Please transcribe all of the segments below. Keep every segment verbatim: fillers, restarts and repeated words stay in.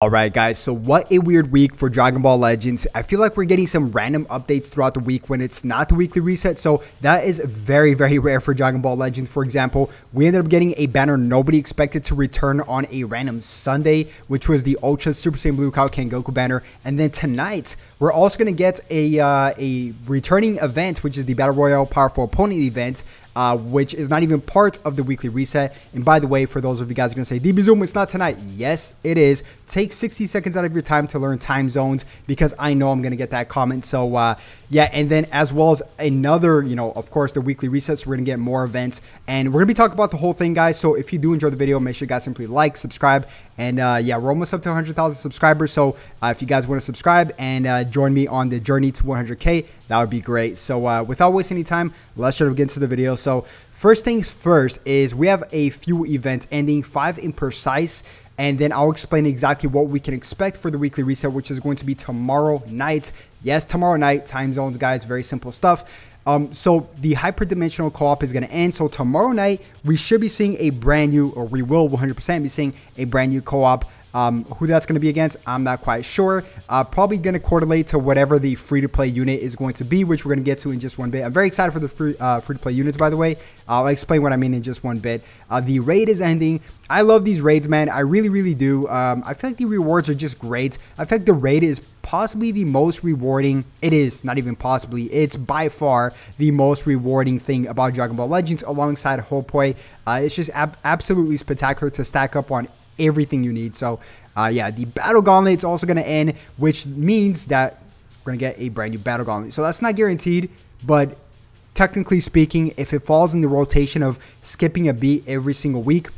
Alright guys, so what a weird week for Dragon Ball Legends. I feel like we're getting some random updates throughout the week when it's not the weekly reset, so that is very, very rare for Dragon Ball Legends. For example, we ended up getting a banner nobody expected to return on a random Sunday, which was the Ultra Super Saiyan Blue Kaioken Goku banner. And then tonight, we're also going to get a, uh, a returning event, which is the Battle Royale Powerful Opponent event. Uh, which is not even part of the weekly reset. And by the way, for those of you guys who are going to say, DBZoom, it's not tonight. Yes, it is. Take sixty seconds out of your time to learn time zones, because I know I'm going to get that comment. So uh, yeah, and then as well as another, you know, of course, the weekly resets, we're going to get more events. And we're going to be talking about the whole thing, guys. So if you do enjoy the video, make sure you guys simply like, subscribe. And uh, yeah, we're almost up to one hundred thousand subscribers. So uh, if you guys want to subscribe and uh, join me on the journey to one hundred K, that would be great. So uh, without wasting any time, let's jump into the video. So So first things first is we have a few events ending, five in precise, and then I'll explain exactly what we can expect for the weekly reset, which is going to be tomorrow night. Yes, tomorrow night, time zones, guys, very simple stuff. Um, so the Hyperdimensional Co-op is going to end. So tomorrow night, we should be seeing a brand new, or we will one hundred percent be seeing a brand new co-op. Um, who that's going to be against, I'm not quite sure. Uh, probably going to correlate to whatever the free-to-play unit is going to be, which we're going to get to in just one bit. I'm very excited for the free, uh, free-to-play units, by the way. I'll explain what I mean in just one bit. Uh, the raid is ending. I love these raids, man. I really, really do. Um, I feel like the rewards are just great. I feel like the raid is possibly the most rewarding. It is not even possibly. It's by far the most rewarding thing about Dragon Ball Legends alongside Hopoi. Uh, it's just ab absolutely spectacular to stack up on everything you need. So uh yeah, the Battle Gauntlet is also going to end, which means that we're going to get a brand new Battle Gauntlet. So that's not guaranteed, but technically speaking, if it falls in the rotation of skipping a beat every single week,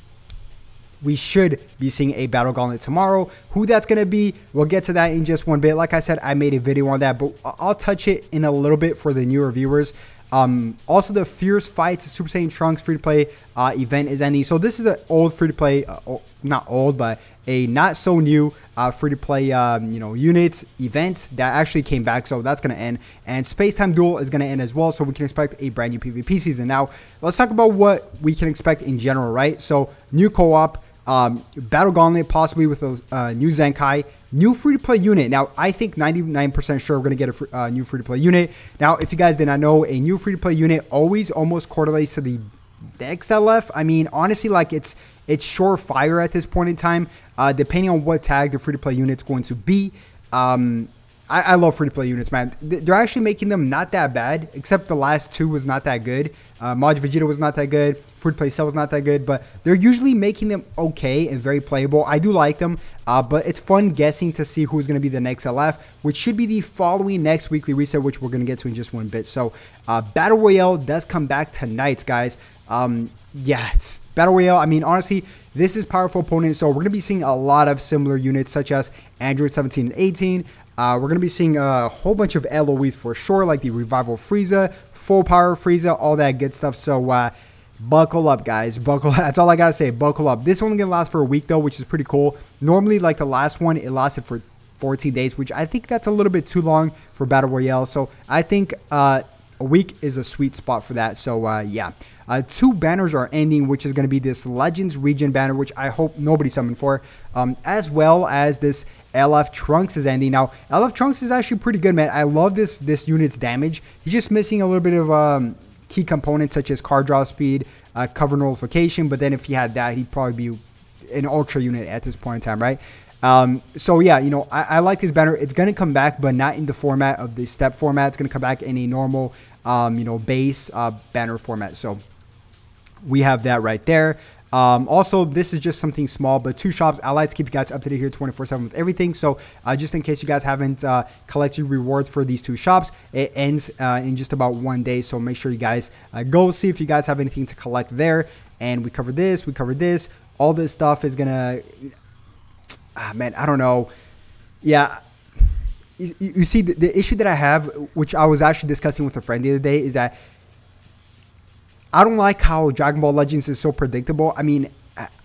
we should be seeing a Battle Gauntlet tomorrow. Who that's going to be, we'll get to that in just one bit. Like I said, I made a video on that, but I'll touch it in a little bit for the newer viewers. Um, also, the Fierce Fight to Super Saiyan Trunks free-to-play uh, event is ending. So this is an old free-to-play, uh, not old, but a not-so-new uh, free-to-play um, you know, unit event that actually came back. So that's going to end. And Space Time Duel is going to end as well. So we can expect a brand new PvP season. Now, let's talk about what we can expect in general, right? So new co-op, um, Battle Gauntlet, possibly with a uh, new Zenkai. New free-to-play unit. Now, I think ninety-nine percent sure we're going to get a free, uh, new free-to-play unit. Now, if you guys did not know, a new free-to-play unit always almost correlates to the next L F. I mean, honestly, like, it's it's surefire at this point in time, uh, depending on what tag the free-to-play unit's going to be. Um, I, I love free-to-play units, man. They're actually making them not that bad, except the last two was not that good. Uh, Mod Vegeta was not that good. Free-to-Play Cell was not that good, but they're usually making them okay and very playable. I do like them, uh, but it's fun guessing to see who's going to be the next L F, which should be the following next weekly reset, which we're going to get to in just one bit. So uh, Battle Royale does come back tonight, guys. Um, yeah, it's Battle Royale. I mean, honestly, this is powerful opponent, so we're going to be seeing a lot of similar units such as Android seventeen and eighteen. Uh, we're going to be seeing a whole bunch of L O Es for sure, like the Revival Frieza, Full Power Frieza, all that good stuff. So uh, buckle up, guys. Buckle up. That's all I got to say. Buckle up. This one's going to last for a week, though, which is pretty cool. Normally, like the last one, it lasted for fourteen days, which I think that's a little bit too long for Battle Royale. So I think uh, a week is a sweet spot for that. So uh, yeah. Uh, two banners are ending, which is going to be this Legends Region banner, which I hope nobody summoned for, um, as well as this L F Trunks is ending. Now, L F Trunks is actually pretty good, man. I love this this unit's damage. He's just missing a little bit of um, key components such as card draw speed, uh, cover nullification, but then if he had that, he'd probably be an Ultra unit at this point in time, right? Um, so yeah, you know, I, I like this banner. It's going to come back, but not in the format of the step format. It's going to come back in a normal, um, you know, base uh, banner format. So we have that right there. Um, also, this is just something small, but two shops. I like to keep you guys up to date here twenty-four seven with everything. So uh, just in case you guys haven't uh, collected rewards for these two shops, it ends uh, in just about one day. So make sure you guys uh, go see if you guys have anything to collect there. And we cover this, we cover this. All this stuff is going to... Ah, man, I don't know. Yeah. You, you see, the, the issue that I have, which I was actually discussing with a friend the other day, is that I don't like how Dragon Ball Legends is so predictable. I mean,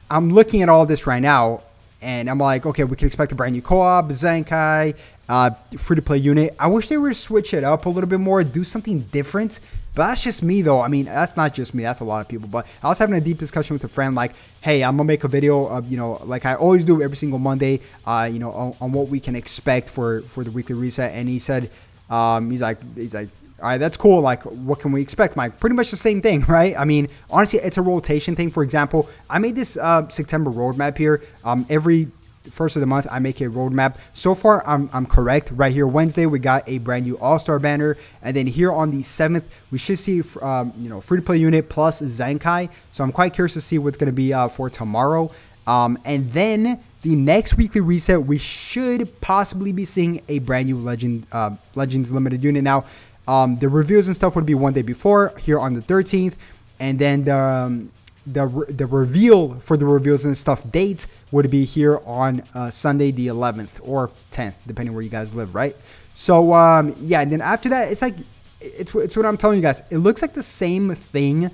I'm looking at all this right now, and I'm like, okay, we can expect a brand new co-op, Zenkai, uh, free-to-play unit. I wish they would switch it up a little bit more, do something different. But that's just me, though. I mean, that's not just me. That's a lot of people. But I was having a deep discussion with a friend, like, hey, I'm going to make a video of, you know, like I always do every single Monday, uh, you know, on, on what we can expect for, for the weekly reset. And he said, um, he's like, he's like, all right, that's cool. Like, what can we expect, Mike? Pretty much the same thing, right? I mean, honestly, it's a rotation thing. For example, I made this uh, September roadmap here. Um, every first of the month, I make a roadmap. So far, I'm, I'm correct. Right here, Wednesday, we got a brand new All-Star banner. And then here on the seventh, we should see, um, you know, Free-to-Play unit plus Zenkai. So I'm quite curious to see what's going to be uh, for tomorrow. Um, and then the next weekly reset, we should possibly be seeing a brand new Legend, uh, Legends Limited unit now. Um, the reviews and stuff would be one day before, here on the thirteenth, and then the um, the, re the reveal for the reviews and stuff date would be here on uh, Sunday the eleventh or tenth, depending where you guys live, right? So um, yeah, and then after that, it's like it's it's what I'm telling you guys. It looks like the same thing.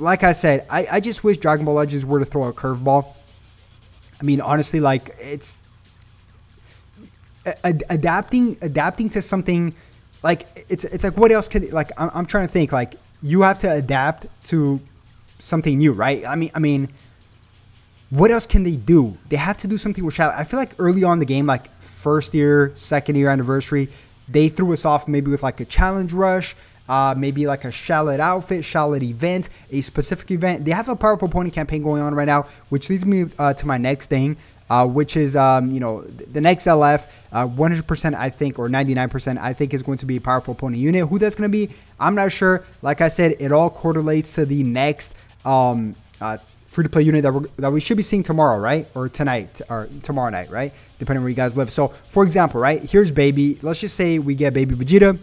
Like I said, I I just wish Dragon Ball Legends were to throw a curveball. I mean, honestly, like it's ad adapting adapting to something. Like, it's it's like, what else can, like, I'm, I'm trying to think, like, you have to adapt to something new, right? I mean, I mean, what else can they do? They have to do something with Shallot. I feel like early on in the game, like, first year, second year anniversary, they threw us off maybe with, like, a challenge rush, uh, maybe, like, a Shallot outfit, Shallot event, a specific event. They have a powerful pony campaign going on right now, which leads me uh, to my next thing. Uh, which is, um, you know, the next L F, uh, one hundred percent I think, or ninety-nine percent I think is going to be a powerful opponent unit. Who that's going to be, I'm not sure. Like I said, it all correlates to the next um, uh, free-to-play unit that, we're, that we should be seeing tomorrow, right? Or tonight, or tomorrow night, right? Depending where you guys live. So, for example, right? Here's Baby. Let's just say we get Baby Vegeta.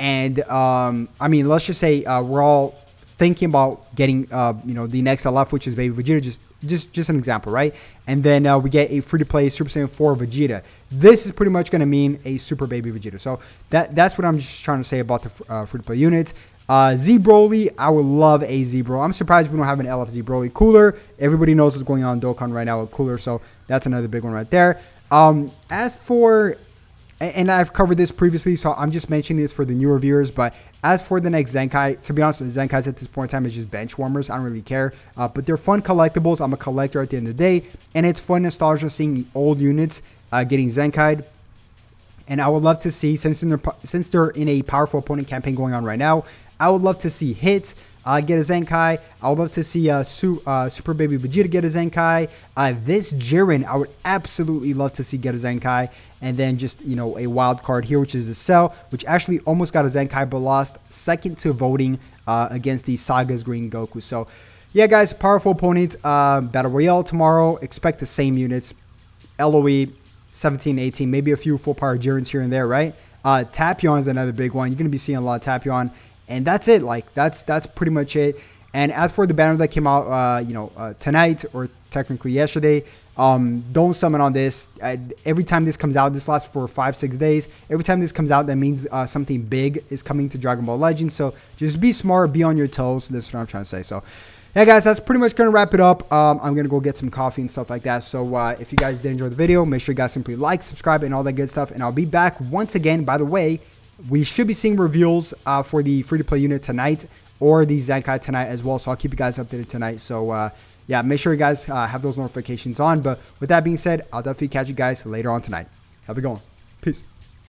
And, um, I mean, let's just say uh, we're all thinking about getting, uh, you know, the next L F, which is Baby Vegeta, just just just an example, right? And then uh, we get a free-to-play Super Saiyan four Vegeta. This is pretty much going to mean a Super Baby Vegeta. So that that's what I'm just trying to say about the uh, free-to-play units. Uh, Z Broly, I would love a Z Broly. I'm surprised we don't have an L F Z Broly cooler. Everybody knows what's going on in Dokkan right now with cooler, so that's another big one right there. Um, as for... And I've covered this previously, so I'm just mentioning this for the newer viewers. But as for the next Zenkai, to be honest, the Zenkais at this point in time is just bench warmers. I don't really care. Uh, but they're fun collectibles. I'm a collector at the end of the day. And it's fun nostalgia seeing old units uh, getting Zenkai'd. And I would love to see, since, in their, since they're in a powerful opponent campaign going on right now, I would love to see hits. Uh, get a Zenkai. I would love to see uh, Su uh, Super Baby Vegeta get a Zenkai. Uh, this Jiren, I would absolutely love to see get a Zenkai. And then just, you know, a wild card here, which is the Cell, which actually almost got a Zenkai, but lost second to voting uh, against the Saga's Green Goku. So, yeah, guys, powerful opponents. Uh, Battle Royale tomorrow. Expect the same units. L O E, seventeen, eighteen, maybe a few full power Jirens here and there, right? Uh, Tapion is another big one. You're going to be seeing a lot of Tapion. And that's it. Like, that's that's pretty much it. And as for the banner that came out, uh, you know, uh, tonight or technically yesterday, um, don't summon on this. Uh, every time this comes out, this lasts for five, six days. Every time this comes out, that means uh, something big is coming to Dragon Ball Legends. So just be smart, be on your toes. That's what I'm trying to say. So, yeah, guys, that's pretty much going to wrap it up. Um, I'm going to go get some coffee and stuff like that. So uh, if you guys did enjoy the video, make sure you guys simply like, subscribe, and all that good stuff. And I'll be back once again, by the way. We should be seeing reveals uh, for the free-to-play unit tonight or the Zenkai tonight as well. So I'll keep you guys updated tonight. So, uh, yeah, make sure you guys uh, have those notifications on. But with that being said, I'll definitely catch you guys later on tonight. Have a good one. Peace.